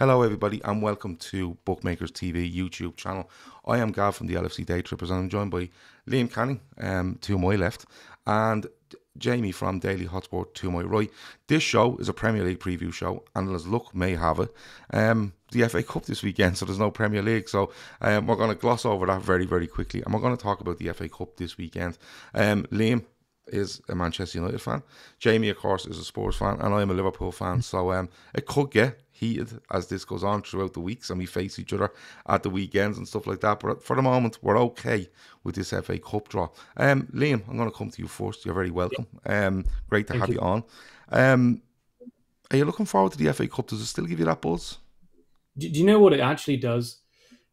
Hello everybody and welcome to Bookmakers TV YouTube channel. I am Gav from the LFC Day Trippers and I'm joined by Liam Canning to my left and Jamie from Daily Hotspur to my right. This show is a Premier League preview show and as luck may have it, the FA Cup this weekend, so there's no Premier League, so we're going to gloss over that very quickly and we're going to talk about the FA Cup this weekend. Liam is a Manchester United fan, Jamie of course is a Spurs fan and I'm a Liverpool fan, so it could get heated as this goes on throughout the weeks and we face each other at the weekends and stuff like that, but for the moment we're okay with this FA Cup draw. Liam, I'm going to come to you first. You're very welcome. Great to have you on. Are you looking forward to the FA Cup? Does it still give you that buzz? Do you know what it actually does?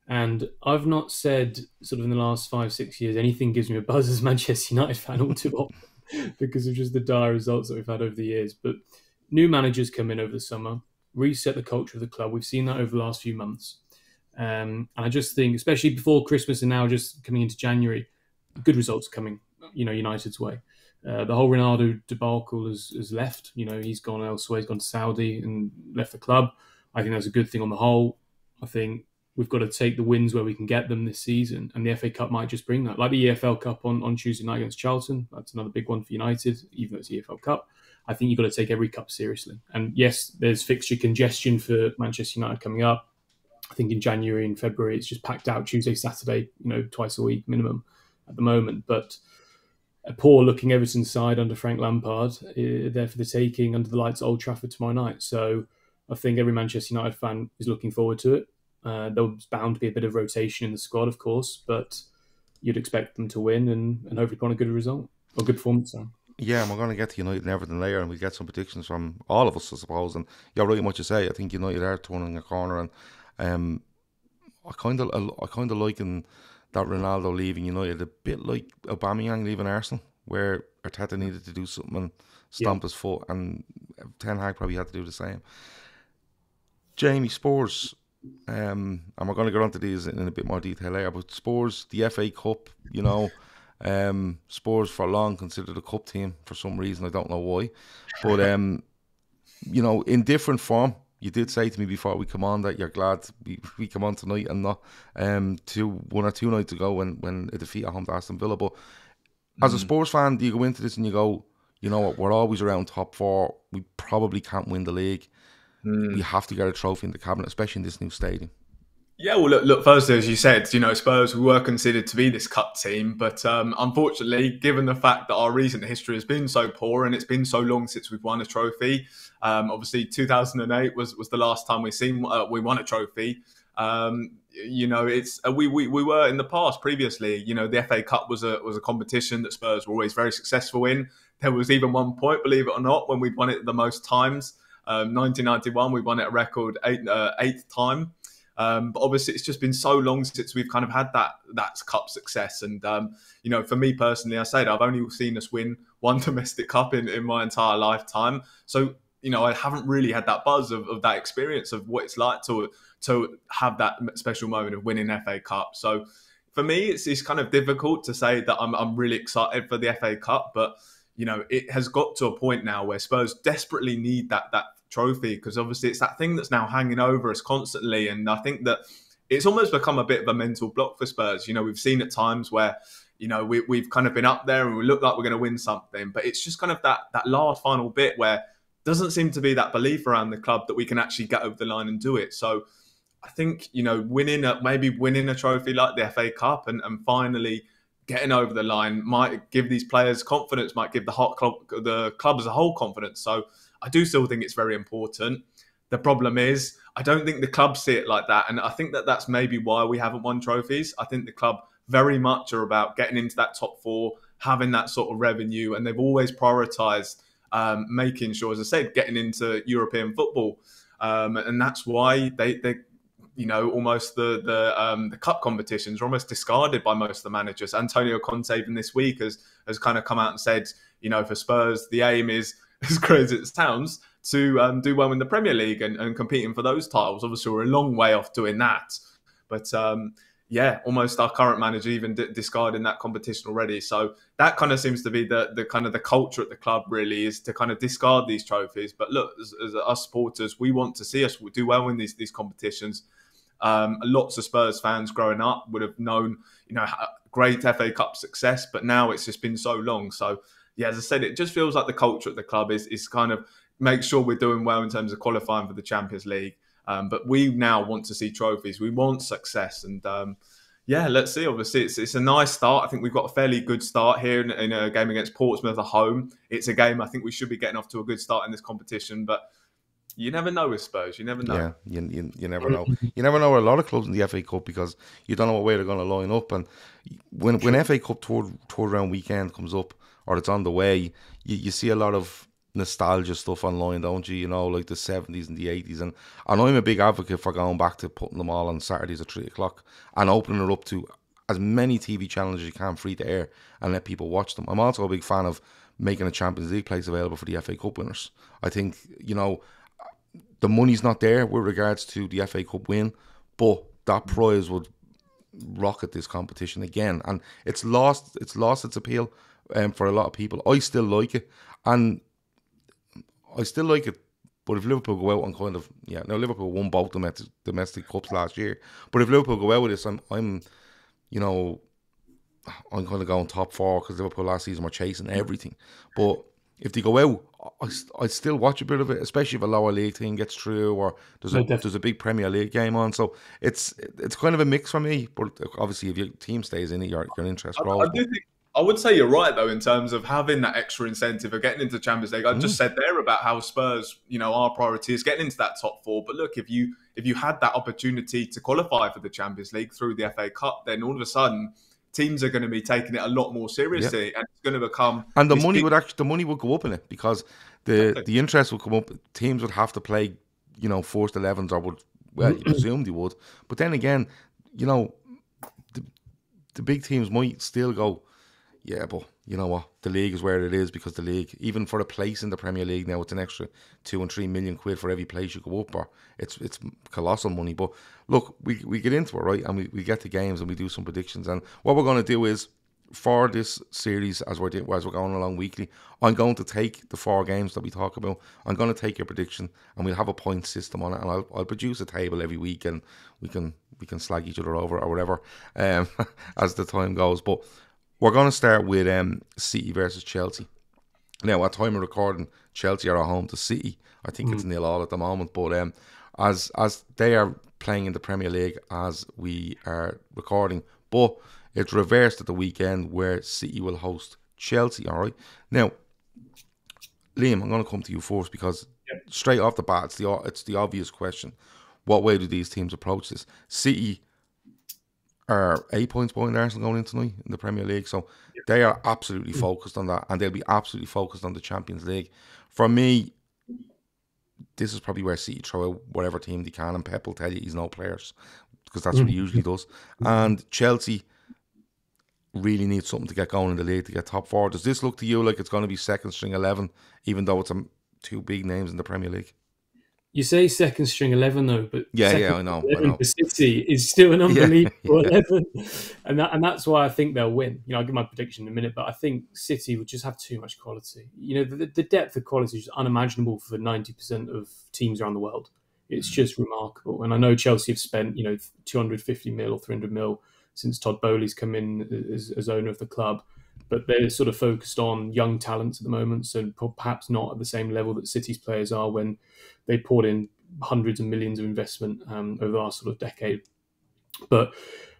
And I've not said sort of in the last 5-6 years anything gives me a buzz as Manchester United fan all too often because of just the dire results that we've had over the years. But new managers come in over the summer, reset the culture of the club. We've seen that over the last few months. And I just think, especially before Christmas and now just coming into January, good results coming, you know, United's way. The whole Ronaldo debacle has left. You know, he's gone elsewhere. He's gone to Saudi and left the club. I think that's a good thing on the whole. I think we've got to take the wins where we can get them this season. And the FA Cup might just bring that. Like the EFL Cup on Tuesday night against Charlton. That's another big one for United, even though it's the EFL Cup. I think you've got to take every cup seriously. And yes, there's fixture congestion for Manchester United coming up. I think in January and February, it's just packed out Tuesday, Saturday, you know, twice a week minimum at the moment. But a poor looking Everton side under Frank Lampard, there for the taking under the lights at Old Trafford tomorrow night. So I think every Manchester United fan is looking forward to it. There's bound to be a bit of rotation in the squad, of course, but you'd expect them to win and hopefully put on a good result or good performance. So. Yeah, and we're going to get to United and everything later and we get some predictions from all of us, I suppose. And you're right in what you say. I think United are turning a corner and I kind of liken that Ronaldo leaving United a bit like Aubameyang leaving Arsenal, where Arteta needed to do something and stomp his foot, and Ten Hag probably had to do the same. Jamie, Spurs, and we're going to get onto these in a bit more detail later, but Spurs, the FA Cup, you know... Spurs for long considered a cup team for some reason, I don't know why, but you know, in different form. You did say to me before we come on that you're glad we come on tonight and not one or two nights ago when a defeat at home to Aston Villa, but as a Spurs fan, do you go into this and you go, you know what, we're always around top 4, we probably can't win the league, we have to get a trophy in the cabinet, especially in this new stadium? Yeah, well, look. Firstly, as you said, you know, Spurs were considered to be this cup team, but unfortunately, given the fact that our recent history has been so poor and it's been so long since we've won a trophy, obviously 2008 was the last time we won a trophy. You know, it's we were in the past previously. You know, the FA Cup was a competition that Spurs were always very successful in. There was even one point, believe it or not, when we won it the most times. 1991, we won it a record eighth time. But obviously, it's just been so long since we've kind of had that cup success. And, you know, for me personally, I said I've only seen us win one domestic cup in my entire lifetime. So, you know, I haven't really had that buzz of that experience of what it's like to have that special moment of winning FA Cup. So for me, it's kind of difficult to say that I'm really excited for the FA Cup. But, you know, it has got to a point now where Spurs desperately need that trophy, because obviously it's that thing that's now hanging over us constantly, and I think that it's almost become a bit of a mental block for Spurs. You know, we've seen at times where, you know, we've kind of been up there and we look like we're going to win something, but it's just kind of that last final bit where doesn't seem to be that belief around the club that we can actually get over the line and do it. So I think, you know, maybe winning a trophy like the FA Cup and finally getting over the line might give these players confidence, might give the club as a whole confidence. So I do still think it's very important. The problem is, I don't think the club see it like that. And I think that's maybe why we haven't won trophies. I think the club very much are about getting into that top 4, having that sort of revenue. And they've always prioritised making sure, as I said, getting into European football. And that's why they you know, almost the cup competitions are almost discarded by most of the managers. Antonio Conte, even this week, has kind of come out and said, you know, for Spurs, the aim is, as crazy as it sounds, to do well in the Premier League and competing for those titles. Obviously, we're a long way off doing that. But yeah, almost our current manager even discarding that competition already. So that kind of seems to be the kind of the culture at the club, really, is to kind of discard these trophies. But look, as us supporters, we want to see us do well in these competitions. Lots of Spurs fans growing up would have known, you know, great FA Cup success, but now it's just been so long. So yeah, as I said, it just feels like the culture at the club is kind of make sure we're doing well in terms of qualifying for the Champions League. But we now want to see trophies. We want success. And yeah, let's see. Obviously, it's a nice start. I think we've got a fairly good start here in a game against Portsmouth at home. It's a game I think we should be getting off to a good start in this competition. But you never know with Spurs. You never know. Yeah, you never know. You never know a lot of clubs in the FA Cup because you don't know what way they're going to line up. And when FA Cup tour round weekend comes up or it's on the way, you see a lot of nostalgia stuff online, don't you? You know, like the 70s and the 80s. And I'm a big advocate for going back to putting them all on Saturdays at 3 o'clock and opening it up to as many TV channels as you can, free to air, and let people watch them. I'm also a big fan of making a Champions League place available for the FA Cup winners. I think, you know, the money's not there with regards to the FA Cup win, but that prize would rocket this competition again. And it's lost its appeal for a lot of people. I still like it. And I still like it, but if Liverpool go out and kind of, yeah, now Liverpool won both domestic cups last year, but if Liverpool go out with this, I'm you know, I'm kind of going top four because Liverpool last season were chasing everything. But if they go out, I still watch a bit of it, especially if a lower league team gets through or there's a big Premier League game on. So it's kind of a mix for me. But obviously, if your team stays in it, your interest grows. I would say you're right, though, in terms of having that extra incentive of getting into the Champions League. I just said there about how Spurs, you know, our priority is getting into that top four. But look, if you had that opportunity to qualify for the Champions League through the FA Cup, then all of a sudden teams are going to be taking it a lot more seriously, and it's going to become and the money would go up in it because the interest would come up. Teams would have to play, you know, forced 11s, or would you presume they would. But then again, you know, the big teams might still go, yeah, but you know what? The league is where it is because the league, even for a place in the Premier League now, it's an extra £2 and £3 million for every place you go up, or it's colossal money. But look, we get into it, right? And we get to games and we do some predictions. And what we're going to do is, for this series, as we're going along weekly, I'm going to take the four games that we talk about. I'm going to take your prediction, and we'll have a point system on it. And I'll produce a table every week, and we can slag each other over or whatever as the time goes. But we're going to start with City versus Chelsea. Now, at time of recording, Chelsea are at home to City. I think it's 0-0 at the moment, but as they are playing in the Premier League as we are recording, but it's reversed at the weekend where City will host Chelsea, all right? Now, Liam, I'm going to come to you first because straight off the bat, it's the obvious question. What way do these teams approach this? City are 8 points behind Arsenal going in tonight in the Premier League. So they are absolutely focused on that, and they'll be absolutely focused on the Champions League. For me, this is probably where City throw out whatever team they can, and Pep will tell you he's no players because that's what he usually does. And Chelsea really needs something to get going in the league to get top four. Does this look to you like it's going to be second string 11, even though it's two big names in the Premier League? You say second string 11 though, but second 11 for City is still an unbelievable 11, and that's why I think they'll win. You know, I'll give my prediction in a minute, but I think City would just have too much quality. You know, the depth of quality is unimaginable for 90% of teams around the world. It's just remarkable, and I know Chelsea have spent, you know, 250 mil or 300 mil since Todd Bowley's come in as owner of the club, but they're sort of focused on young talents at the moment, so perhaps not at the same level that City's players are when they poured in hundreds of millions of investment over the last sort of decade. But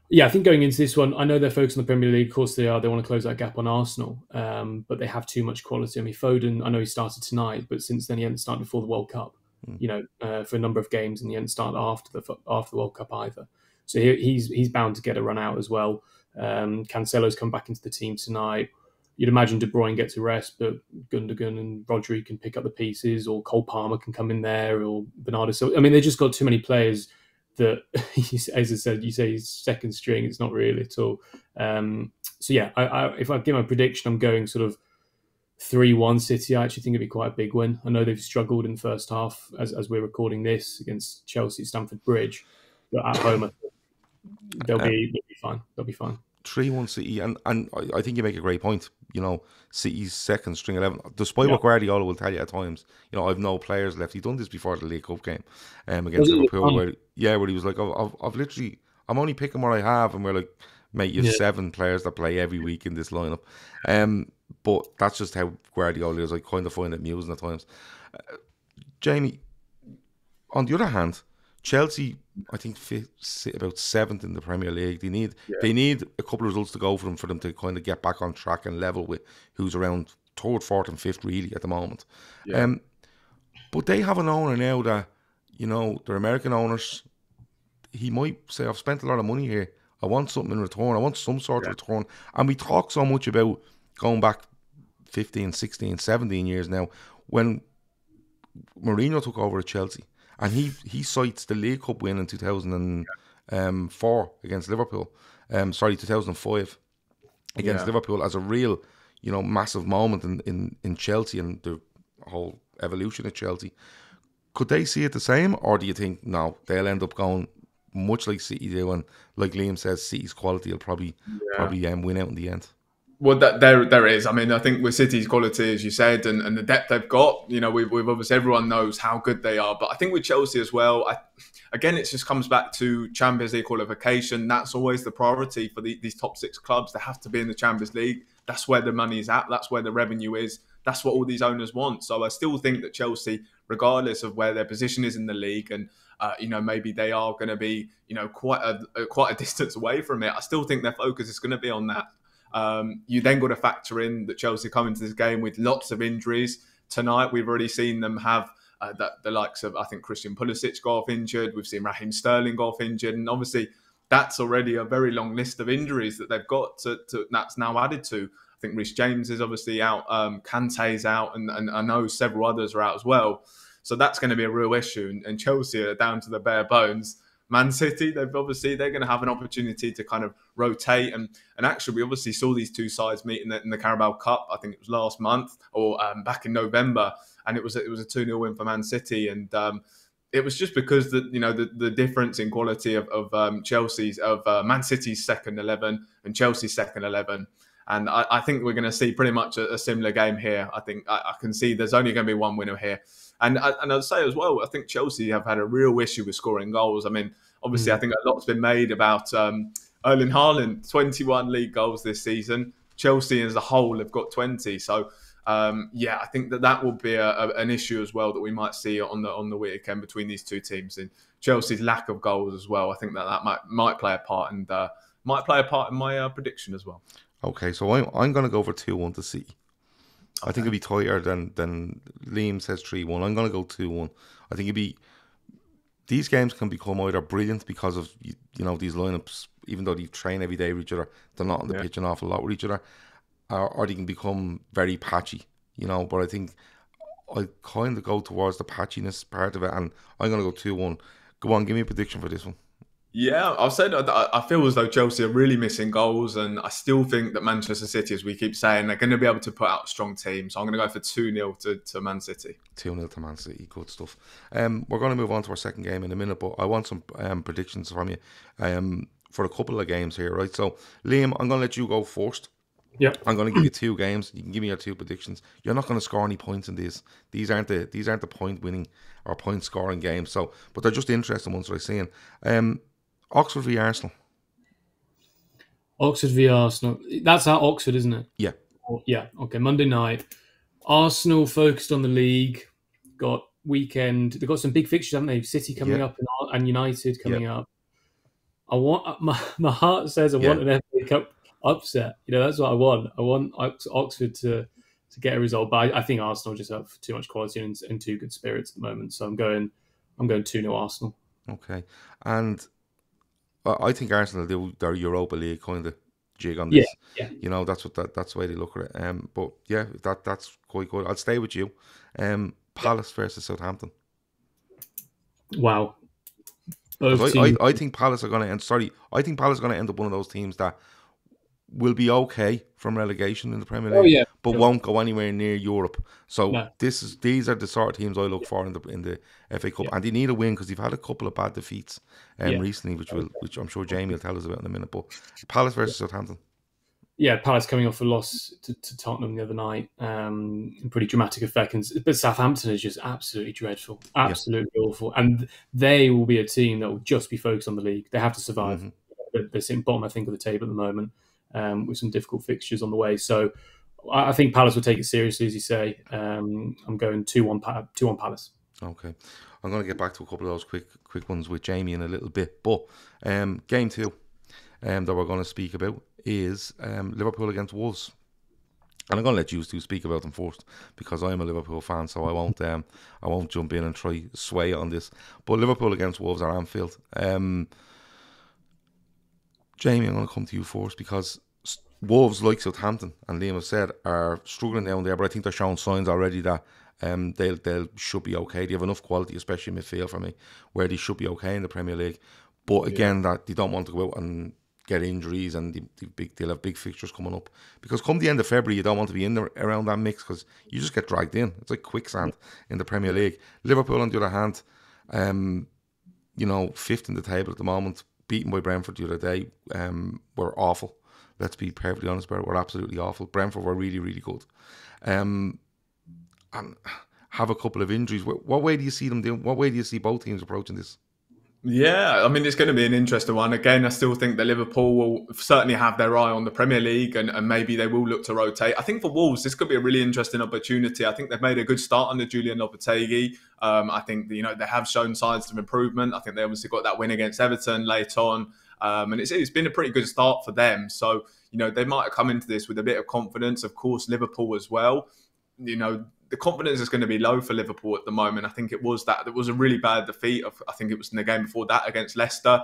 yeah, I think going into this one, I know they're focused on the Premier League. Of course they are. They want to close that gap on Arsenal, but they have too much quality. I mean, Foden, I know he started tonight, but since then he hadn't started before the World Cup, you know, for a number of games, and he hadn't started after the World Cup either. So he's bound to get a run out as well. Cancelo's come back into the team tonight. You'd imagine De Bruyne gets a rest, but Gundogan and Rodri can pick up the pieces, or Cole Palmer can come in there, or Bernardo Silva. I mean, they've just got too many players that, as I said, you say he's second string, it's not really at all. So yeah, if I give my prediction, I'm going sort of 3-1 City. I actually think it'd be quite a big win. I know they've struggled in the first half as we're recording this against Chelsea, Stamford Bridge, but at home, They'll be fine. They'll be fine. 3-1 City, and I think you make a great point. You know, City's second string 11, despite what Guardiola will tell you at times. You know, I've no players left. He'd done this before the League Cup game, against Liverpool, where he was like, I've literally, I'm only picking what I have, and we're like, mate, you have 7 players that play every week in this lineup. But that's just how Guardiola is. I kind of find it amusing at times. Jamie, on the other hand, Chelsea, I think, sit about 7th in the Premier League. They need they need a couple of results to go for them to kind of get back on track and level with who's around 3rd, 4th and 5th really at the moment. Yeah. But they have an owner now that, you know, they're American owners. He might say, I've spent a lot of money here. I want something in return. I want some sort of return. And we talk so much about going back 15, 16, 17 years now. When Mourinho took over at Chelsea, and he cites the League Cup win in 2004 against Liverpool. 2005 against Liverpool as a real, you know, massive moment in Chelsea and the whole evolution of Chelsea. Could they see it the same, or do you think no, they'll end up going much like City do, and like Liam says, City's quality will probably win out in the end? Well, there is. I mean, I think with City's quality, as you said, and the depth they've got, you know, we've obviously, everyone knows how good they are. But I think with Chelsea as well, again, it just comes back to Champions League qualification. That's always the priority for these top 6 clubs. They have to be in the Champions League. That's where the money is at. That's where the revenue is. That's what all these owners want. So I still think that Chelsea, regardless of where their position is in the league, and you know, maybe they are going to be, you know, quite a distance away from it, I still think their focus is going to be on that. You then got to factor in that Chelsea come into this game with lots of injuries. Tonight, we've already seen them have the likes of, I think, Christian Pulisic go off injured. We've seen Raheem Sterling go off injured. And obviously, that's already a very long list of injuries that they've got that's now added to. I think Reece James is obviously out. Kante's out. And I know several others are out as well. So that's going to be a real issue. And Chelsea are down to the bare bones. Man City, they're going to have an opportunity to kind of rotate. And actually, we obviously saw these two sides meet in the Carabao Cup. I think it was last month or back in November. And it was a 2-0 win for Man City. And it was just because, the difference in quality of Man City's second 11 and Chelsea's second 11. And I think we're going to see pretty much a similar game here. I think I can see there's only going to be one winner here. And I'd say as well, I think Chelsea have had a real issue with scoring goals. I mean, obviously, I think a lot's been made about Erling Haaland, 21 league goals this season. Chelsea as a whole have got 20. So, I think that will be an issue as well that we might see on the weekend between these two teams. And Chelsea's lack of goals as well, I think that might play a part and might play a part in my prediction as well. Okay, so I'm going to go for 2-1 to City. I think it'll be tighter than Liam says 3-1. I'm going to go 2-1. I think these games can become either brilliant because of, you know, these lineups, even though they train every day with each other, they're not on the pitch an awful lot with each other, or they can become very patchy, you know. But I think I kind of go towards the patchiness part of it, and I'm going to go 2-1. Go on, give me a prediction for this one. Yeah, I've said I feel as though Chelsea are really missing goals, and I still think that Manchester City, as we keep saying, they're going to be able to put out a strong team. So I'm going to go for 2-0 to Man City. 2-0 to Man City, good stuff. We're going to move on to our second game in a minute, but I want some predictions from you for a couple of games here, right? So, Liam, I'm going to let you go first. Yeah, I'm going to give you 2 games. You can give me your 2 predictions. You're not going to score any points in these. These aren't the point winning or point scoring games. So, but they're just interesting ones that I'm seeing. Oxford v Arsenal. Oxford v Arsenal. That's at Oxford, isn't it? Yeah. Yeah. Okay. Monday night. Arsenal focused on the league. Got weekend. They've got some big fixtures, haven't they? City coming up and United coming up. I want my heart says I want an FA Cup upset. You know, that's what I want. I want Oxford to get a result, but I think Arsenal just have too much quality and too good spirits at the moment. So I'm going 2-0 Arsenal. Okay, and I think Arsenal do their Europa League kind of jig on this. Yeah. You know, that's the way they look at it. But yeah, that's quite good. I'll stay with you. Palace versus Southampton. Wow. I think Palace are going to end up one of those teams that will be okay from relegation in the Premier League, but won't go anywhere near Europe. So these are the sort of teams I look for in the FA Cup, and they need a win because they've had a couple of bad defeats recently, which I'm sure Jamie will tell us about in a minute. But Palace versus Southampton. Yeah, Palace coming off a loss to Tottenham the other night, in pretty dramatic effect. But Southampton is just absolutely dreadful, absolutely awful. And they will be a team that will just be focused on the league. They have to survive. They're sitting bottom, I think, of the table at the moment, with some difficult fixtures on the way. So I think Palace will take it seriously, as you say. I'm going 2-1 Palace. Okay. I'm going to get back to a couple of those quick ones with Jamie in a little bit. But game two that we're going to speak about is Liverpool against Wolves. And I'm going to let you two speak about them first, because I am a Liverpool fan, so I won't jump in and try sway on this. But Liverpool against Wolves at Anfield. Jamie, I'm going to come to you first, because Wolves, like Southampton and Liam have said, are struggling down there, but I think they're showing signs already that they should be okay. They have enough quality, especially in midfield for me, where they should be okay in the Premier League. But again, that they don't want to go out and get injuries, and they'll have big fixtures coming up, because come the end of February, you don't want to be in there around that mix, because you just get dragged in. It's like quicksand in the Premier League. Liverpool, on the other hand, fifth in the table at the moment, beaten by Brentford the other day, were awful. Let's be perfectly honest about it. We're absolutely awful. Brentford were really, really good. And have a couple of injuries. What way do you see them doing? What way do you see both teams approaching this? Yeah, I mean, it's going to be an interesting one. Again, I still think that Liverpool will certainly have their eye on the Premier League, and maybe they will look to rotate. I think for Wolves, this could be a really interesting opportunity. I think they've made a good start under Julian Lopetegui. I think, they have shown signs of improvement. I think they obviously got that win against Everton late on. And it's been a pretty good start for them. So, they might have come into this with a bit of confidence. Of course, Liverpool as well. The confidence is going to be low for Liverpool at the moment. I think it was a really bad defeat. I think it was in the game before that against Leicester.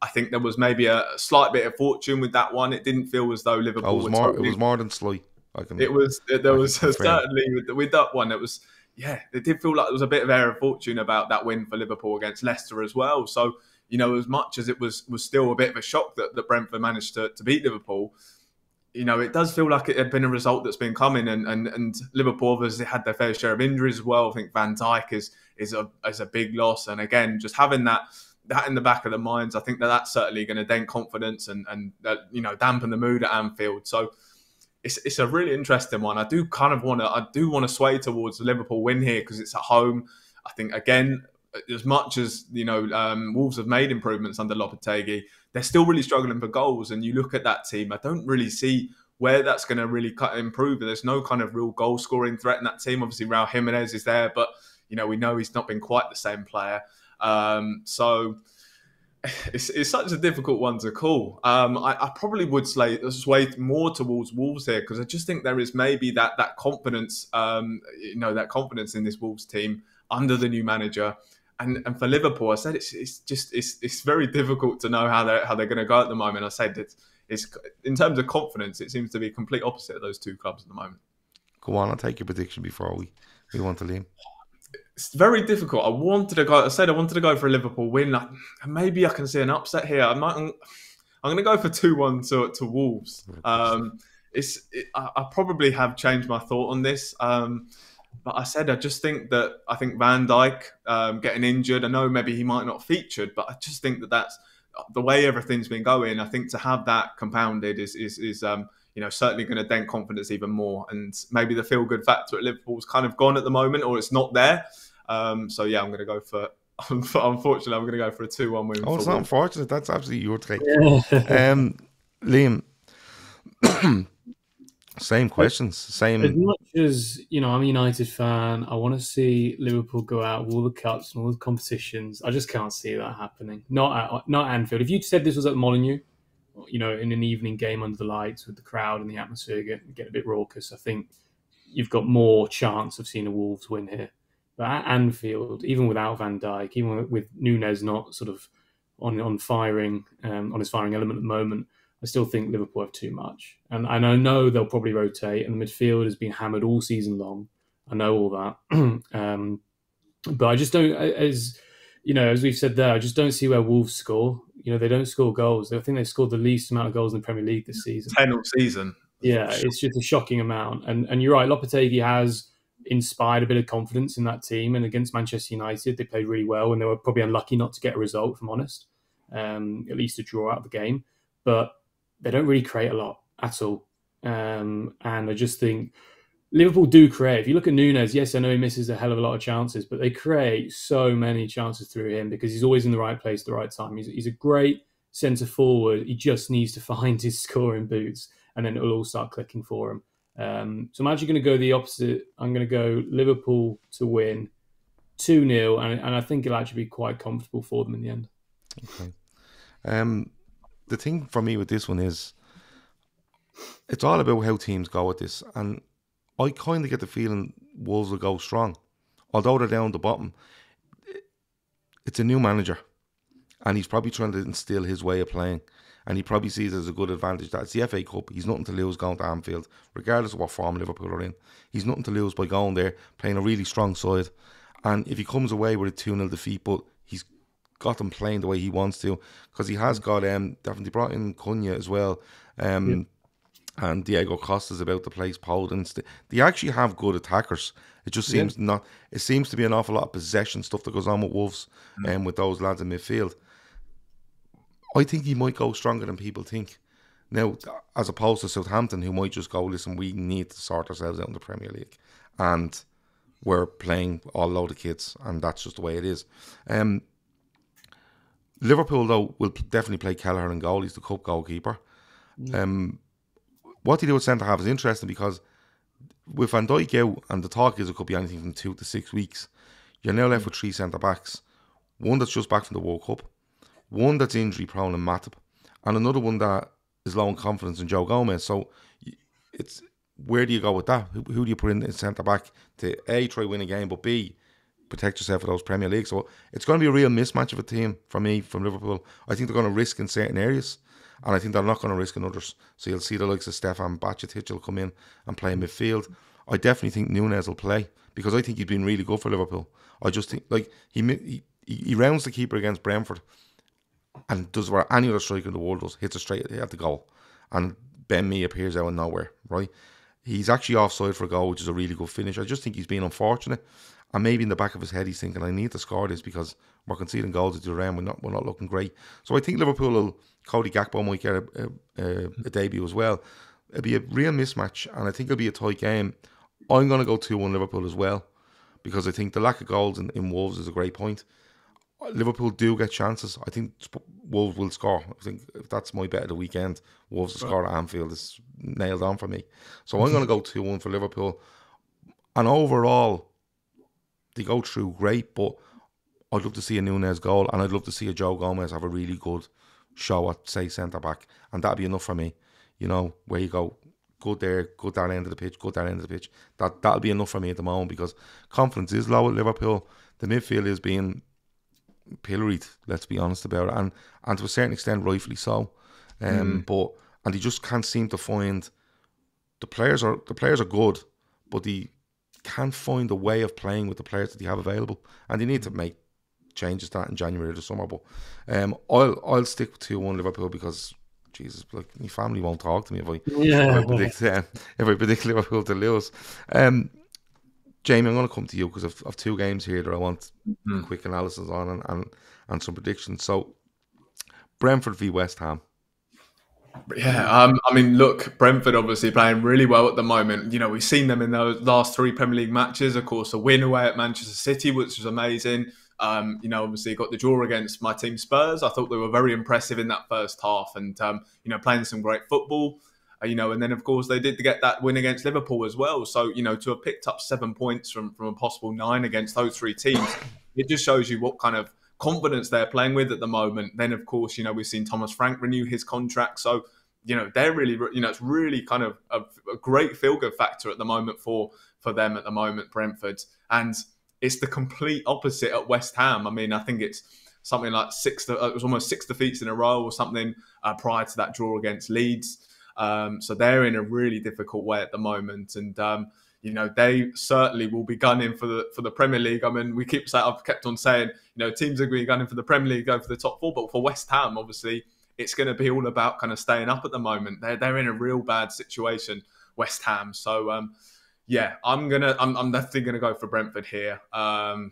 I think there was maybe a slight bit of fortune with that one. It didn't feel as though Liverpool. It was more than slight. Certainly with that one. It was it did feel like there was a bit of air of fortune about that win for Liverpool against Leicester as well. So as much as it was still a bit of a shock that Brentford managed to beat Liverpool. It does feel like it had been a result that's been coming, and Liverpool obviously had their fair share of injuries as well. I think Van Dijk is a big loss, and again, just having that in the back of the minds, I think that's certainly going to dent confidence and dampen the mood at Anfield. So it's a really interesting one. I do want to sway towards the Liverpool win here, because it's at home. I think again, as much as Wolves have made improvements under Lopetegui, they're still really struggling for goals. And you look at that team, I don't really see where that's going to really improve. There's no kind of real goal-scoring threat in that team. Obviously, Raul Jimenez is there, but we know he's not been quite the same player. So it's such a difficult one to call. I probably would sway more towards Wolves here, because I just think there is maybe that confidence, that confidence in this Wolves team under the new manager. And for Liverpool, I said it's very difficult to know how they're going to go at the moment. I said that it's in terms of confidence, it seems to be complete opposite of those two clubs at the moment. Go on, I'll take your prediction before we want to leave. It's very difficult. I wanted to go for a Liverpool win. Maybe I can see an upset here. I'm going to go for 2-1 to Wolves. I probably have changed my thought on this. But I just think that Van Dijk getting injured, I know maybe he might not featured, but I just think that's the way everything's been going. I think to have that compounded is certainly going to dent confidence even more. And maybe the feel-good factor at Liverpool's kind of gone at the moment, or it's not there. I'm going to go for... Unfortunately, I'm going to go for a 2-1 win. Oh, it's not unfortunate. That's absolutely your take. Yeah. Liam... Same questions. Same. As much as I'm a United fan, I want to see Liverpool go out with all the cups and all the competitions. I just can't see that happening. Not at Anfield. If you said this was at Molineux, in an evening game under the lights with the crowd and the atmosphere get a bit raucous, I think you've got more chance of seeing a Wolves win here. But at Anfield, even without Van Dijk, even with Nunes not sort of on his firing element at the moment, I still think Liverpool have too much. And I know they'll probably rotate, and the midfield has been hammered all season long. I know all that. But I just don't, as we've said there, I just don't see where Wolves score. They don't score goals. I think they've scored the least amount of goals in the Premier League this season. 10 all season. Yeah, it's just a shocking amount. And you're right, Lopetegui has inspired a bit of confidence in that team. And against Manchester United, they played really well, and they were probably unlucky not to get a result, if I'm honest, at least a draw out of the game. But they don't really create a lot at all. And I just think Liverpool do create. If you look at Núñez, yes, I know he misses a hell of a lot of chances, but they create so many chances through him because he's always in the right place at the right time. He's a great centre-forward. He just needs to find his scoring boots, and then it'll all start clicking for him. So I'm actually going to go the opposite. I'm going to go Liverpool to win 2-0, and I think it'll actually be quite comfortable for them in the end. Okay. The thing for me with this one is it's all about how teams go with this, and I kind of get the feeling Wolves will go strong. Although they're down the bottom, it's a new manager, and he's probably trying to instill his way of playing, and he probably sees it as a good advantage that it's the FA Cup. He's nothing to lose going to Anfield, regardless of what form Liverpool are in. He's nothing to lose by going there, playing a really strong side. And if he comes away with a 2-0 defeat, but he's got them playing the way he wants to, because he has got, definitely brought in Cunha as well, and Diego Costa's about the place, Podence. They actually have good attackers. It just seems not. It seems to be an awful lot of possession stuff that goes on with Wolves and with those lads in midfield. I think he might go stronger than people think. Now, as opposed to Southampton, who might just go, listen, we need to sort ourselves out in the Premier League, and we're playing all load of kids, and that's just the way it is. Liverpool, though, will definitely play Kelleher in goal. He's the cup goalkeeper. What they do with centre half is interesting, because with Van Dijk out, and the talk is it could be anything from 2 to 6 weeks, you're now left with 3 centre backs. One that's just back from the World Cup, one that's injury prone and Matip, and another one that is low in confidence in Joe Gomez. So it's, where do you go with that? Who do you put in as centre back to A, try win a game, but B, protect yourself for those Premier League? So it's going to be a real mismatch of a team for me from Liverpool. I think they're going to risk in certain areas, and I think they're not going to risk in others. So you'll see the likes of Stefan Bacetich will come in and play in midfield. I definitely think Núñez will play, because I think he's been really good for Liverpool. I just think, like, he rounds the keeper against Brentford and does what any other striker in the world does, hits it straight at the goal. And Ben Mee appears out of nowhere, right? He's actually offside for a goal, which is a really good finish. I just think he's been unfortunate. And maybe in the back of his head, he's thinking, I need to score this because we're conceding goals at the round. We're not looking great. So I think Liverpool will, Cody Gakpo might get a debut as well. It'll be a real mismatch, and I think it'll be a tight game. I'm going to go 2-1 Liverpool as well, because I think the lack of goals in Wolves is a great point. Liverpool do get chances. I think Wolves will score. I think if that's my bet of the weekend, Wolves will score at Anfield. It's nailed on for me. So I'm going to go 2-1 for Liverpool. And overall, they go through great, but I'd love to see a Núñez goal, and I'd love to see a Joe Gomez have a really good show at, say, centre-back, and that'd be enough for me. You know, where you go, good there, good that end of the pitch, good that end of the pitch. That'll be enough for me at the moment, because confidence is low at Liverpool. The midfield is being pilloried, let's be honest about it, and to a certain extent, rightfully so. But they just can't seem to find, the players are good, but they can't find a way of playing with the players that they have available, and they need to make changes to that in January or the summer. But I'll stick with 2-1 Liverpool, because Jesus, like, my family won't talk to me if I predict Liverpool to lose. Jamie, I'm going to come to you, because I've 2 games here that I want quick analysis on and some predictions. So Brentford v West Ham. I mean, look, Brentford obviously playing really well at the moment. You know, we've seen them in those last 3 Premier League matches. Of course, a win away at Manchester City, which was amazing. You know, obviously got the draw against my team Spurs. I thought they were very impressive in that first half, and you know, playing some great football. You know, and then of course they did get that win against Liverpool as well. So, you know, to have picked up 7 points from a possible 9 against those 3 teams, it just shows you what kind of confidence they're playing with at the moment. Then, of course, you know, we've seen Thomas Frank renew his contract. So, you know, they're really, you know, it's really kind of a great feel-good factor at the moment for them at the moment, Brentford. And it's the complete opposite at West Ham. I mean, I think it's something like it was almost 6 defeats in a row or something prior to that draw against Leeds. So they're in a really difficult way at the moment, and you know, they certainly will be gunning for the Premier League. I mean, I've kept on saying, you know, teams are going to be gunning for the Premier League, go for the top 4, but for West Ham, obviously, it's going to be all about kind of staying up at the moment. They're in a real bad situation, West Ham. So yeah, I'm definitely gonna go for Brentford here. I'm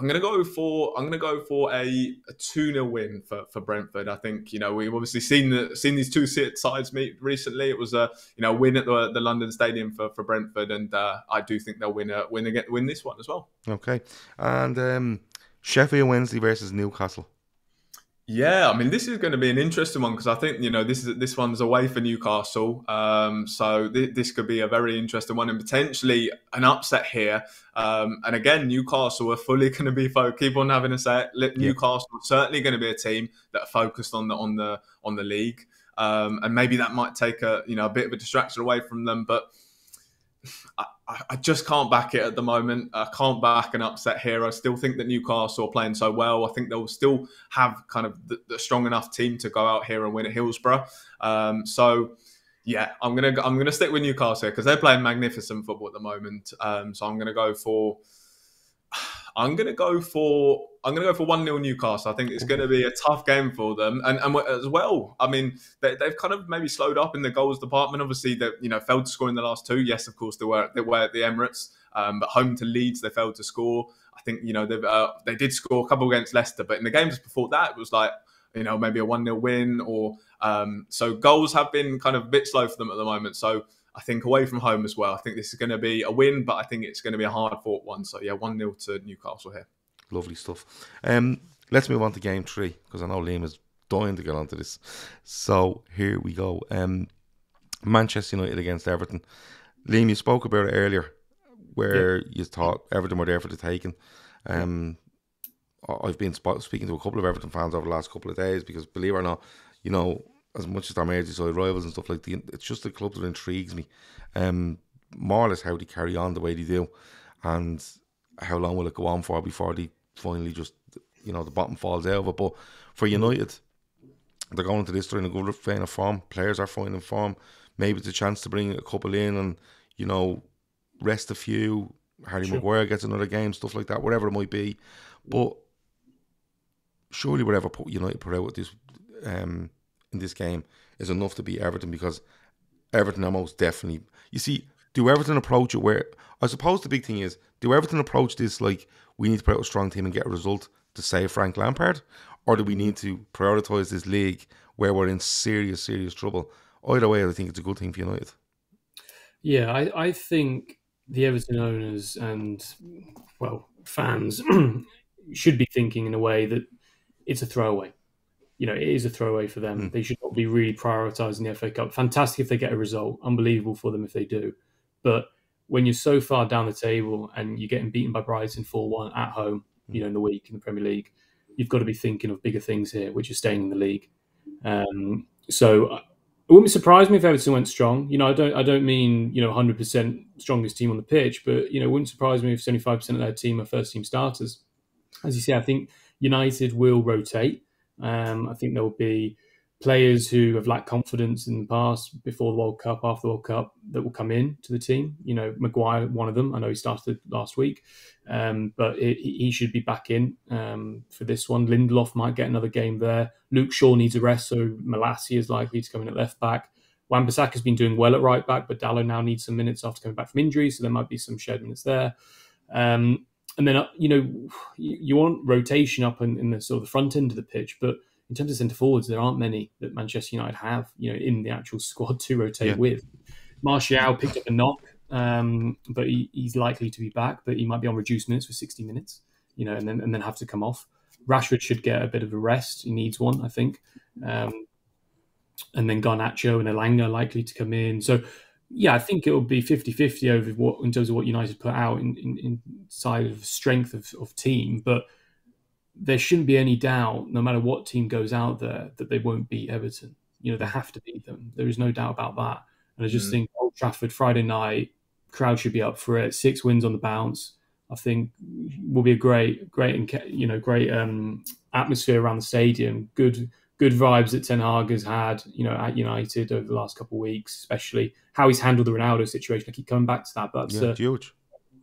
gonna go for a 2-0 win for Brentford. I think, you know, we've obviously seen these two sides meet recently. It was a, you know, win at the London Stadium for Brentford, and I do think they'll win this one as well. Okay, and Sheffield Wednesday versus Newcastle. Yeah, I mean, this is going to be an interesting one because I think, you know, this one's away for Newcastle, so this could be a very interesting one and potentially an upset here. And again, Newcastle are fully going to be focused. Keep on having a say. Newcastle are certainly going to be a team that are focused on the league, and maybe that might take a bit of a distraction away from them, but. I just can't back it at the moment. I can't back an upset here. I still think that Newcastle are playing so well. I think they'll still have kind of the strong enough team to go out here and win at Hillsborough. So yeah, I'm gonna stick with Newcastle because they're playing magnificent football at the moment. So I'm gonna go for 1-0 Newcastle. I think it's going to be a tough game for them, and as well. I mean, they've kind of maybe slowed up in the goals department. Obviously, they failed to score in the last two. Yes, of course they were at the Emirates, but home to Leeds they failed to score. I think they did score a couple against Leicester, but in the games before that it was like maybe a 1-0 win or so. Goals have been kind of a bit slow for them at the moment. So. I think away from home as well. I think this is going to be a win, but I think it's going to be a hard-fought one. So, yeah, 1-0 to Newcastle here. Lovely stuff. Let's move on to game three, because I know Liam is dying to get onto this. So, here we go. Manchester United against Everton. Liam, you spoke about it earlier, where you thought Everton were there for the taking. I've been speaking to a couple of Everton fans over the last couple of days, because, believe it or not, as much as they're Merseyside rivals and stuff like that, it's just the club that intrigues me. More or less how they carry on the way they do, and how long will it go on for before they finally just, the bottom falls out of it. But for United, they're going into this during a good vein of form. Players are finding form. Maybe it's a chance to bring a couple in and, rest a few. Harry Maguire gets another game, stuff like that, whatever it might be. But surely whatever United put out with this... this game is enough to beat Everton, because Everton are most definitely... You see, do Everton approach it where... I suppose the big thing is, do Everton approach this like we need to put out a strong team and get a result to save Frank Lampard? Or do we need to prioritise this league where we're in serious, serious trouble? Either way, I think it's a good thing for United. Yeah, I think the Everton owners and, fans should be thinking in a way that it's a throwaway. It is a throwaway for them. They should not be really prioritising the FA Cup. Fantastic if they get a result. Unbelievable for them if they do. But when you're so far down the table and you're getting beaten by Brighton 4-1 at home, in the week in the Premier League, you've got to be thinking of bigger things here, which is staying in the league. So it wouldn't surprise me if Everton went strong. I don't mean, 100% strongest team on the pitch, but, it wouldn't surprise me if 75% of their team are first-team starters. As you say, I think United will rotate. I think there will be players who have lacked confidence in the past, before the World Cup, after the World Cup, that will come in to the team. Maguire, one of them. I know he started last week, but he should be back in for this one. Lindelof might get another game there. Luke Shaw needs a rest, so Malacia is likely to come in at left back. Wan-Bissaka has been doing well at right back, but Dalot now needs some minutes after coming back from injury, so there might be some shared minutes there. And then, you want rotation up in the sort of the front end of the pitch, but in terms of centre-forwards, there aren't many that Manchester United have, in the actual squad to rotate with. Martial picked up a knock, but he's likely to be back, but he might be on reduced minutes for 60 minutes, and then have to come off. Rashford should get a bit of a rest. He needs one, I think. And then Garnacho and Elanga are likely to come in. So... yeah, I think it will be 50-50 over in terms of what United put out inside of strength of team. But there shouldn't be any doubt, no matter what team goes out there, that they won't beat Everton. They have to beat them. There is no doubt about that. And I just think Old Trafford, Friday night, crowd should be up for it. 6 wins on the bounce, I think, will be a great atmosphere around the stadium. Good vibes that Ten Hag has had, at United over the last couple of weeks, especially how he's handled the Ronaldo situation. I keep coming back to that, but that's huge.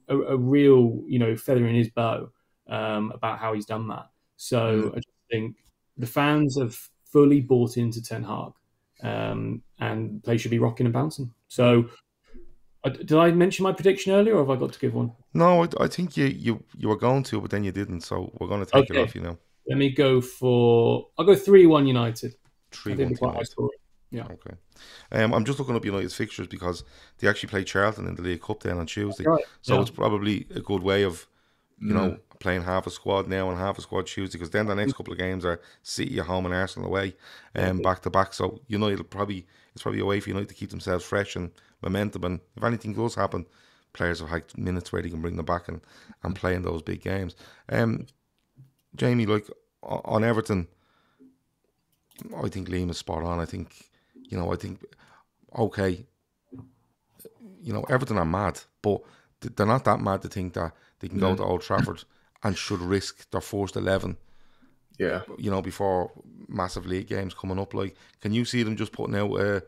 A real, feather in his bow about how he's done that. So I just think the fans have fully bought into Ten Hag, and they should be rocking and bouncing. So did I mention my prediction earlier, or have I got to give one? No, I think you were going to, but then you didn't. So we're going to take it off you now. Let me go for... I'll go 3-1 United. 3-1 United. Yeah. Okay. I'm just looking up United's fixtures because they actually play Charlton in the League Cup then on Tuesday. Right. So it's probably a good way of, you know, playing half a squad now and half a squad Tuesday, because then the next couple of games are City at home and Arsenal away, back to back. So United will probably... It's probably a way for United to keep themselves fresh and momentum. And if anything does happen, players have had minutes where they can bring them back and play in those big games. Jamie, like on Everton, I think Liam is spot on. I think Everton are mad, but they're not that mad to think that they can go to Old Trafford and should risk their first 11. Yeah, you know, before massive league games coming up, like, can you see them just putting out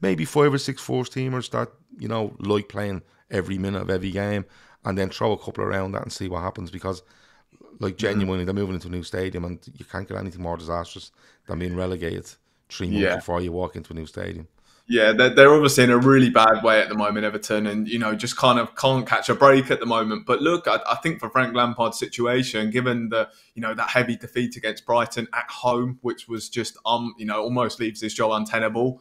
maybe 5 or 6 first teamers that, you know, like playing every minute of every game, and then throw a couple around that and see what happens? Because, like, genuinely, they're moving into a new stadium, and you can't get anything more disastrous than being relegated 3 months before you walk into a new stadium. Yeah, they're obviously in a really bad way at the moment, Everton, and, you know, just kind of can't catch a break at the moment. But look, I think for Frank Lampard's situation, given the, you know, that heavy defeat against Brighton at home, which was just, you know, almost leaves his job untenable,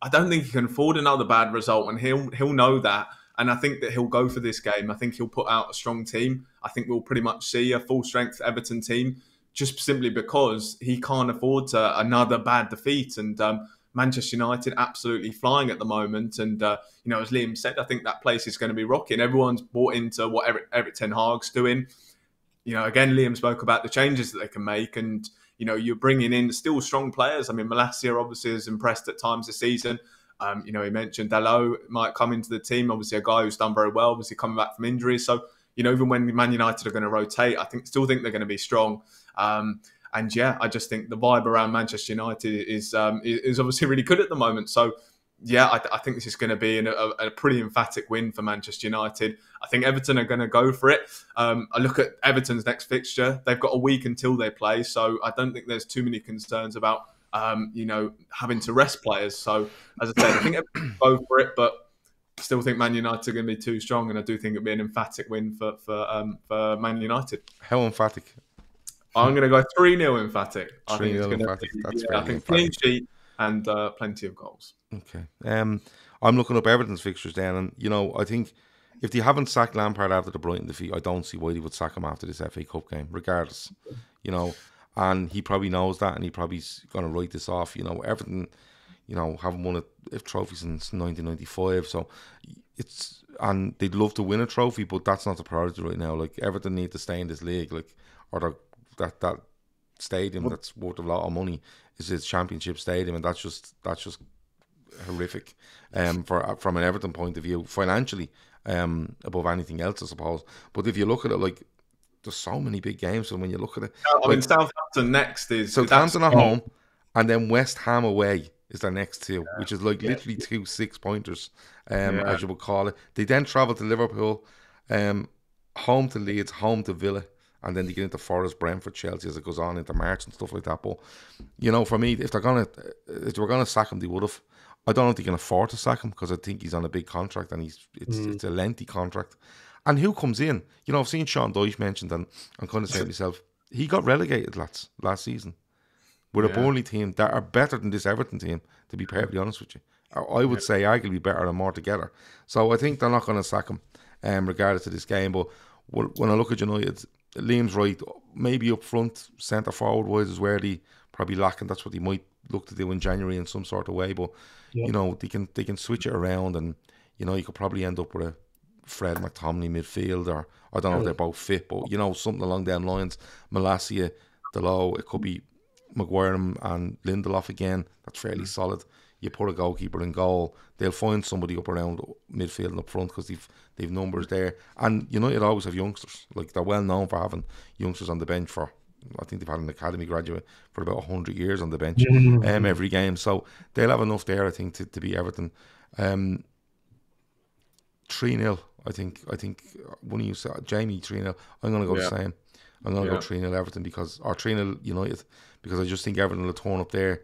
I don't think he can afford another bad result, and he'll know that. And I think that he'll go for this game. I think he'll put out a strong team. I think we'll pretty much see a full-strength Everton team, just simply because he can't afford another bad defeat. And, Manchester United absolutely flying at the moment. And, you know, as Liam said, I think that place is going to be rocking. Everyone's bought into what Eric Ten Hag's doing. You know, again, Liam spoke about the changes that they can make. And, you know, you're bringing in still strong players. I mean, Malacia obviously has impressed at times this season. You know, he mentioned Dalot might come into the team. Obviously, a guy who's done very well, obviously coming back from injuries. So, you know, even when Man United are going to rotate, I still think they're going to be strong. And yeah, I just think the vibe around Manchester United is obviously really good at the moment. So yeah, I think this is going to be a pretty emphatic win for Manchester United. I think Everton are going to go for it. I look at Everton's next fixture. They've got a week until they play. So I don't think there's too many concerns about, you know, having to rest players. So as I said, I think Everton will go for it, but I still think Man United are going to be too strong. And I do think it'll be an emphatic win for Man United. How emphatic? I'm going to go 3-0 emphatic. I think clean sheet and plenty of goals. Okay. I'm looking up Everton's fixtures then. And, you know, I think if they haven't sacked Lampard after the Brighton defeat, I don't see why they would sack him after this FA Cup game, regardless. You know, and he probably knows that, and he probably's going to write this off. You know, Everton, you know, haven't won a trophy since 1995. So it's... And they'd love to win a trophy, but that's not the priority right now. Like, Everton need to stay in this league, like, or they're... That stadium that's worth a lot of money is its Championship stadium, and that's just horrific from an Everton point of view, financially, above anything else, I suppose. But if you look at it, like, there's so many big games, and when you look at it, Southampton next is Southampton at home, and then West Ham away is their next two, which is like literally 2 six-pointers, as you would call it. They then travel to Liverpool, home to Leeds, home to Villa. And then they get into Forest, Brentford, Chelsea as it goes on into March and stuff like that. But, you know, for me, if they were gonna sack him, they would have. I don't know if they can afford to sack him, because I think he's on a big contract, and it's a lengthy contract. And who comes in? You know, I've seen Sean Dyche mentioned, and I'm kind of saying to myself, he got relegated last season with a Burnley team that are better than this Everton team, to be perfectly honest with you. I would say arguably better and more together. So I think they're not going to sack him, regardless of this game. But when I look at United, Liam's right, maybe up front, centre forward wise is where they probably lack, and that's what they might look to do in January in some sort of way. But you know, they can switch it around, and you know, you could probably end up with a Fred McTominay midfield, or I don't know if they're both fit, but you know, something along them lines. Malacia, Dalot, it could be Maguire and Lindelof again. That's fairly solid. You put a goalkeeper in goal, they'll find somebody up around midfield and up front, because they've numbers there. And you know, you'd always have youngsters. Like, they're well known for having youngsters on the bench for, I think they've had an academy graduate for about 100 years on the bench every game. So they'll have enough there, I think, to beat Everton. 3-0, I think. I think one of you said, Jamie, 3-0. I'm going to go the same. I'm I'm going to go 3-0 Everton because, or 3-0 United, because I just think Everton will turn up there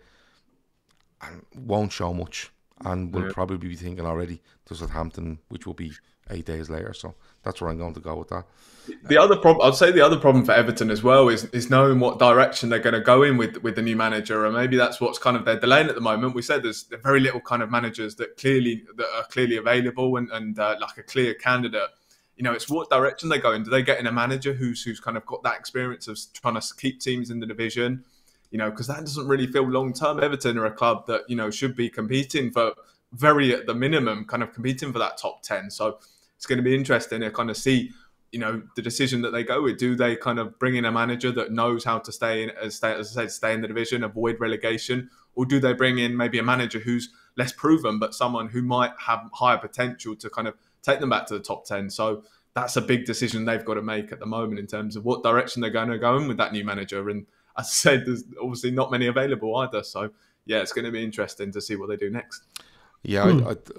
and won't show much, and we'll probably be thinking already to Southampton, which will be 8 days later. So that's where I'm going to go with that. The other problem, I'd say the other problem for Everton as well is knowing what direction they're going to go in with the new manager, and maybe that's what's kind of they're delaying at the moment. We said there's very little kind of managers that are clearly available and like a clear candidate. You know, it's what direction they go in. Do they get in a manager who's kind of got that experience of trying to keep teams in the division? You know, because that doesn't really feel long term. Everton are a club that, you know, should be competing for very at the minimum, kind of competing for that top 10. So it's going to be interesting to kind of see, you know, the decision that they go with. Do they kind of bring in a manager that knows how to stay in the division, avoid relegation, or do they bring in maybe a manager who's less proven, but someone who might have higher potential to kind of take them back to the top 10? So that's a big decision they've got to make at the moment in terms of what direction they're going to go in with that new manager. And as I said, there's obviously not many available either. So, yeah, it's going to be interesting to see what they do next. Yeah.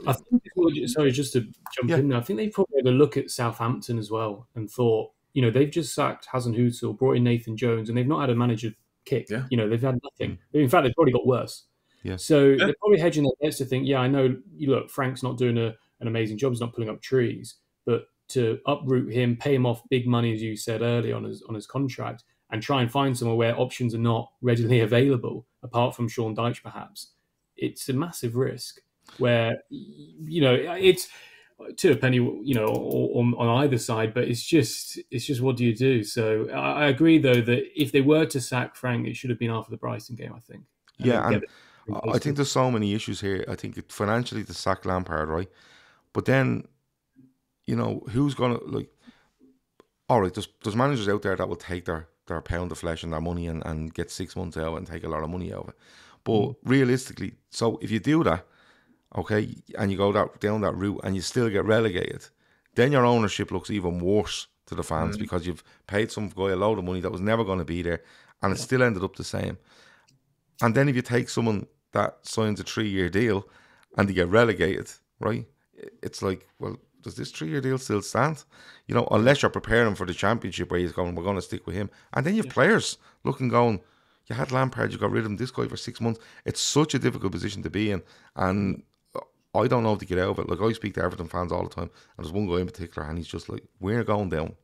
I think, sorry, just to jump in there, I think they probably had a look at Southampton as well and thought, you know, they've just sacked Hasenhüttl, brought in Nathan Jones, and they've not had a manager kick. Yeah. You know, they've had nothing. In fact, they've probably got worse. Yeah. So they're probably hedging their bets to think, yeah, I know, look, Frank's not doing an amazing job. He's not pulling up trees. But to uproot him, pay him off big money, as you said earlier on his contract, and try and find somewhere where options are not readily available, apart from Sean Dyche, perhaps, it's a massive risk. Where, you know, it's to a penny, you know, on either side. But it's just what do you do? So I agree, though, that if they were to sack Frank, it should have been after the Brighton game, I think. Yeah, and I think there's so many issues here. I think financially to sack Lampard, right? But then, you know, who's gonna, like? All right, there's managers out there that will take their pound of flesh and their money and get 6 months out and take a lot of money out of it. But realistically, so if you do that, okay, and you go down that route and you still get relegated, then your ownership looks even worse to the fans because you've paid some guy a load of money that was never going to be there, and it still ended up the same. And then if you take someone that signs a 3-year deal and they get relegated, right, it's like, well, does this 3-year deal still stand? You know, unless you're preparing for the Championship where he's going, we're going to stick with him. And then you have players looking, going, you had Lampard, you got rid of him, this guy for 6 months. It's such a difficult position to be in, and I don't know if they get out of it. Like, I speak to Everton fans all the time, and there's one guy in particular, and he's just like, we're going down.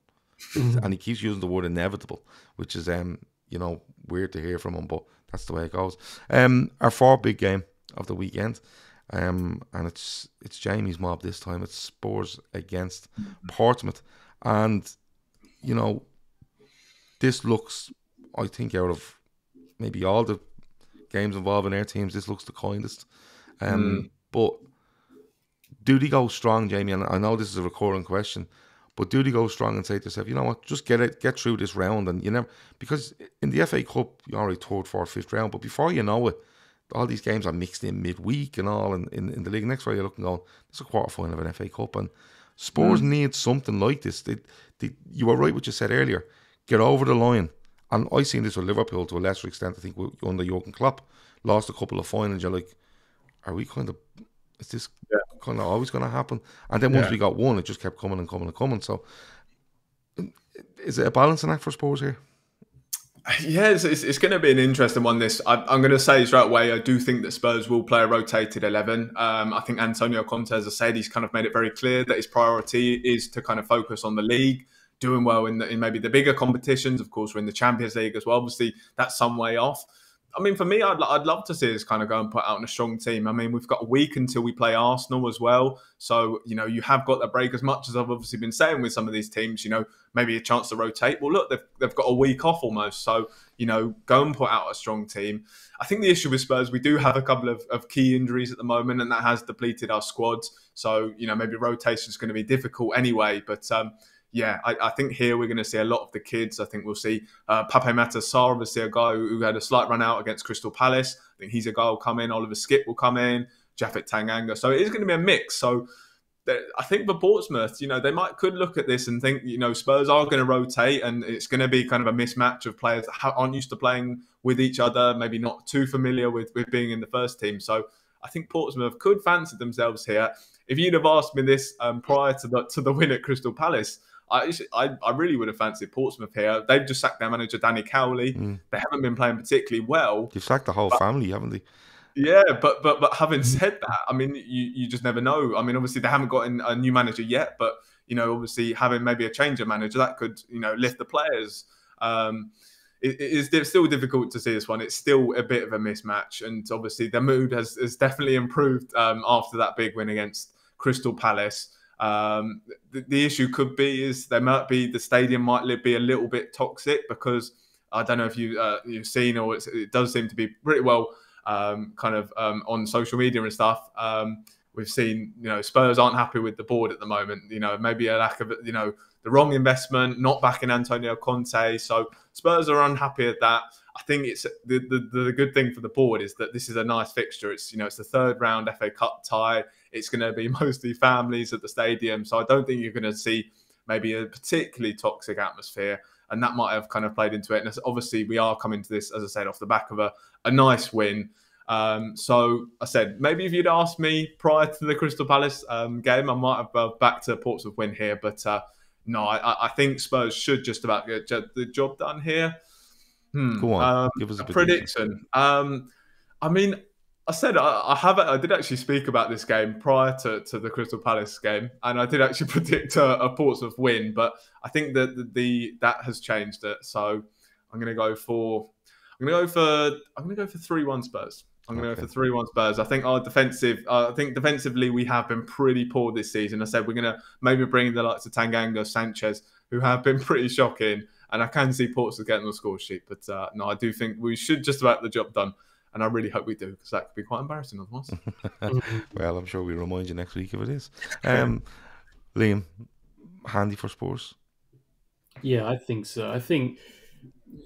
And he keeps using the word inevitable, which is, you know, weird to hear from him, but that's the way it goes. Our 4th big game of the weekend, and it's Jamie's mob this time. It's Spurs against Portsmouth. And, you know, this looks, I think, out of maybe all the games involving their teams, this looks the kindest. But do they go strong, Jamie? And I know this is a recurring question, but do they go strong and say to yourself, you know what, just get through this round? And you never, because in the FA Cup, you're already 3rd, 4th, 5th round, but before you know it, all these games are mixed in midweek and all in the league. Next way you're looking, going, it's a quarter final of an FA Cup, and Spurs need something like this. You were right what you said earlier. Get over the line. And I've seen this with Liverpool to a lesser extent, I think, under Jurgen Klopp. Lost a couple of finals, you're like, are we kind of, is this kind of always going to happen? And then once we got one, it just kept coming and coming and coming. So is it a balancing act for Spurs here? Yeah, it's going to be an interesting one. This, I'm going to say straight away, I do think that Spurs will play a rotated 11. I think Antonio Conte, as I said, he's kind of made it very clear that his priority is to kind of focus on the league, doing well in maybe the bigger competitions. Of course, we're in the Champions League as well. Obviously, that's some way off. I mean, for me, I'd love to see us kind of go and put out a strong team. I mean, we've got a week until we play Arsenal as well. So, you know, you have got that break. As much as I've obviously been saying with some of these teams, you know, maybe a chance to rotate. Well, look, they've got a week off almost. So, you know, go and put out a strong team. I think the issue with Spurs, we do have a couple of key injuries at the moment, and that has depleted our squads. So, you know, maybe rotation is going to be difficult anyway. But, yeah, I think here we're going to see a lot of the kids. I think we'll see Pape Matar-Sarr, obviously a guy who had a slight run out against Crystal Palace. I think he's a guy who will come in. Oliver Skipp will come in. Japhet Tanganga. So it is going to be a mix. So I think for Portsmouth, you know, they could look at this and think, you know, Spurs are going to rotate, and it's going to be kind of a mismatch of players that aren't used to playing with each other, maybe not too familiar with being in the first team. So I think Portsmouth could fancy themselves here. If you'd have asked me this prior to the win at Crystal Palace, I really would have fancied Portsmouth here. They've just sacked their manager, Danny Cowley. They haven't been playing particularly well. They've sacked the whole family, haven't they? Yeah, but having said that, I mean, you just never know. I mean, obviously, they haven't gotten a new manager yet, but, you know, obviously, having maybe a change of manager, that could, you know, lift the players. It's still difficult to see this one. It's still a bit of a mismatch. And obviously, their mood has definitely improved after that big win against Crystal Palace. The issue could be is there might be the stadium might be a little bit toxic, because I don't know if you've seen, or it does seem to be pretty well on social media and stuff. We've seen, you know, Spurs aren't happy with the board at the moment. You know, maybe a lack of, you know, the wrong investment, not backing Antonio Conte. So Spurs are unhappy at that. I think it's the good thing for the board is that this is a nice fixture. It's, you know, it's the third round FA Cup tie. It's going to be mostly families at the stadium. So I don't think you're going to see maybe a particularly toxic atmosphere. And that might have kind of played into it. And obviously, we are coming to this, as I said, off the back of a nice win. So I said, maybe if you'd asked me prior to the Crystal Palace game, I might have backed to Portsmouth win here. But no, I think Spurs should just about get the job done here. Go on, give us a prediction. I mean, I said I did actually speak about this game prior to the Crystal Palace game, and I did actually predict a Portsmouth win, but I think that that has changed it. So I'm going to go for 3-1 Spurs. I'm going to go for 3-1 Spurs. I think our defensive, I think defensively we have been pretty poor this season. I said we're going to maybe bring the likes of Tanganga, Sanchez, who have been pretty shocking. And I can see Portsmouth getting on the score sheet. But no, I do think we should just about the job done. And I really hope we do, because that could be quite embarrassing otherwise. Well, I'm sure we'll remind you next week if it is. Liam, handy for Spurs? Yeah, I think so. I think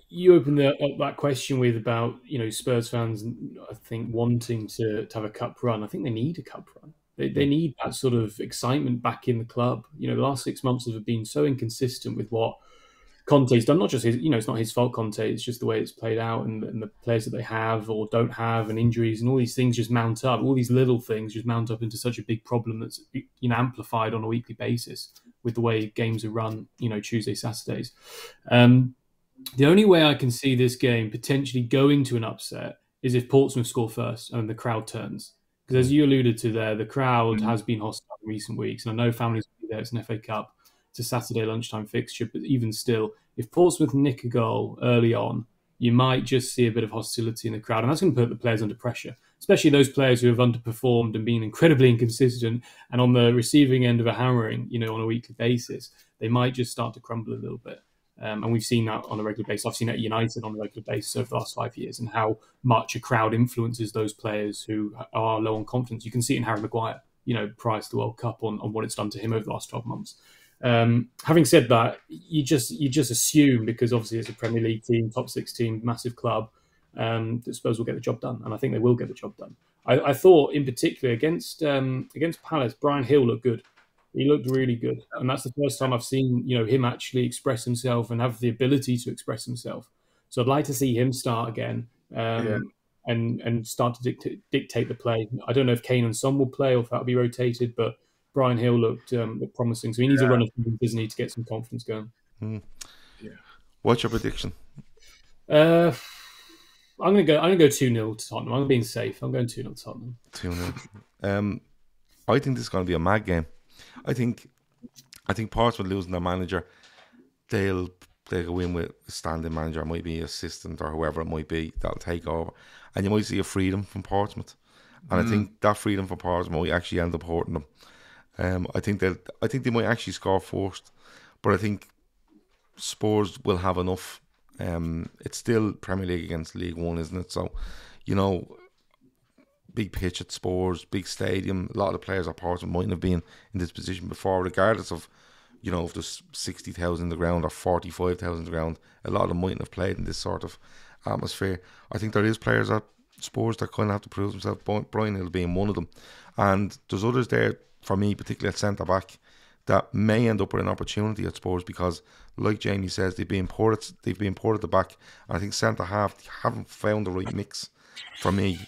you opened up that question with about, you know, Spurs fans, I think, wanting to have a cup run. I think they need a cup run. They need that sort of excitement back in the club. You know, the last 6 months have been so inconsistent with what Conte's done. Not just his, you know, it's not his fault, Conte. It's just the way it's played out, and the players that they have or don't have, and injuries, and all these things just mount up. All these little things just mount up into such a big problem that's, you know, amplified on a weekly basis with the way games are run. You know, Tuesday, Saturdays. The only way I can see this game potentially going to an upset is if Portsmouth score first and the crowd turns, because as you alluded to there, the crowd has been hostile in recent weeks, and I know families will be there. It's an FA Cup. It's a Saturday lunchtime fixture, but even still, if Portsmouth nick a goal early on, you might just see a bit of hostility in the crowd, and that's going to put the players under pressure, especially those players who have underperformed and been incredibly inconsistent and on the receiving end of a hammering, you know, on a weekly basis. They might just start to crumble a little bit, and we've seen that on a regular basis. I've seen it at United on a regular basis over the last 5 years, and how much a crowd influences those players who are low on confidence. You can see it in Harry Maguire, you know, prior to the World Cup, on what it's done to him over the last 12 months. Having said that, you just assume, because obviously it's a Premier League team, top 16, massive club, that Spurs will get the job done, and I think they will get the job done. I thought in particular against Palace, Brian Hill looked good. He looked really good, and that's the first time I've seen, you know, him actually express himself and have the ability to express himself. So I'd like to see him start again, and start to dictate the play. I don't know if Kane and Son will play or if that'll be rotated, but Brian Hill looked promising, so he needs a run of things, doesn't he, to get some confidence going. What's your prediction? I'm gonna go 2-0 to Tottenham. I'm being safe. I'm going 2-0 to Tottenham. 2-0. I think this is going to be a mad game. I think Portsmouth losing their manager, they'll take a win with a standing manager. It might be an assistant or whoever it might be that'll take over, and you might see a freedom from Portsmouth. And I think that freedom from Portsmouth might actually end up hurting them. I think they might actually score first, but I think Spurs will have enough. It's still Premier League against League One, isn't it? So, you know, big pitch at Spurs, big stadium. A lot of the players at Portsmouth mightn't have been in this position before, regardless of, you know, if there's 60,000 in the ground or 45,000 in the ground. A lot of them mightn't have played in this sort of atmosphere. I think there is players at Spurs that kind of have to prove themselves. Brian Hill being one of them, and there's others there, for me, particularly at centre-back, that may end up with an opportunity at Spurs, because, like Jamie says, they've been poor at the back. And I think centre-half, they haven't found the right mix for me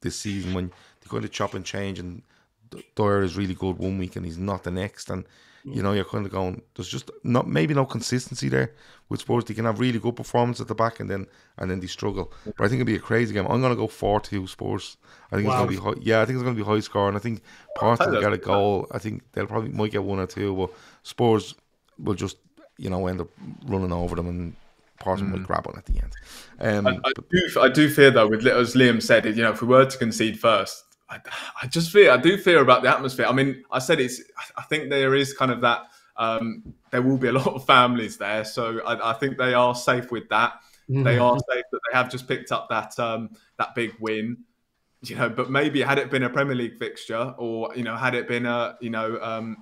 this season, when they kind of chop and change and Dyer is really good one week and he's not the next, and you know, you're kind of going, there's just not, maybe no consistency there with Spurs. They can have really good performance at the back and then they struggle. But I think it'll be a crazy game. I'm going to go 4-2 Spurs. I think it's going to be high, yeah, I think it's going to be high scoring. I think Portsmouth will get a goal. I think they'll probably might get one or two, but Spurs will just, you know, end up running over them and Portsmouth will grab on at the end. I do fear though, with, as Liam said, you know, if we were to concede first, I do fear about the atmosphere. I mean, I said it's, I think there is kind of that, there will be a lot of families there. So I think they are safe with that. Mm-hmm. They are safe that they have just picked up that, that big win, you know, but maybe had it been a Premier League fixture or, you know, had it been a, Premier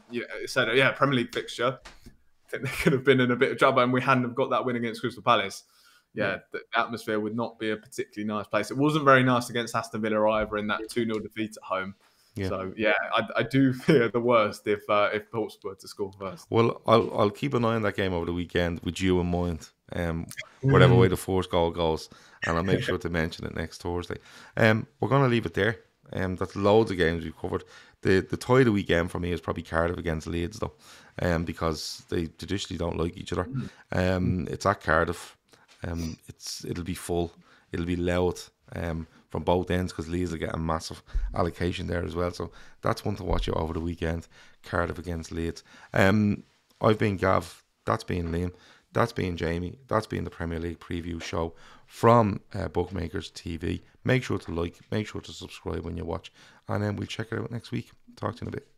League fixture, I think they could have been in a bit of trouble and we hadn't have got that win against Crystal Palace. Yeah, the atmosphere would not be a particularly nice place. It wasn't very nice against Aston Villa either in that 2-0 defeat at home. Yeah. So, yeah, I do fear the worst if Portsmouth were to score first. Well, I'll keep an eye on that game over the weekend with you in mind, whatever way the first goal goes, and I'll make sure to mention it next Thursday. We're going to leave it there. That's loads of games we've covered. The tie of the weekend for me is probably Cardiff against Leeds, though, because they traditionally don't like each other. It's at Cardiff. It'll be full, it'll be loud from both ends because Leeds will get a massive allocation there as well. So that's one to watch out over the weekend, Cardiff against Leeds. I've been Gav, that's been Liam, that's been Jamie, that's been the Premier League preview show from Bookmakers TV. Make sure to like, make sure to subscribe when you watch, and then we'll check it out next week. Talk to you in a bit.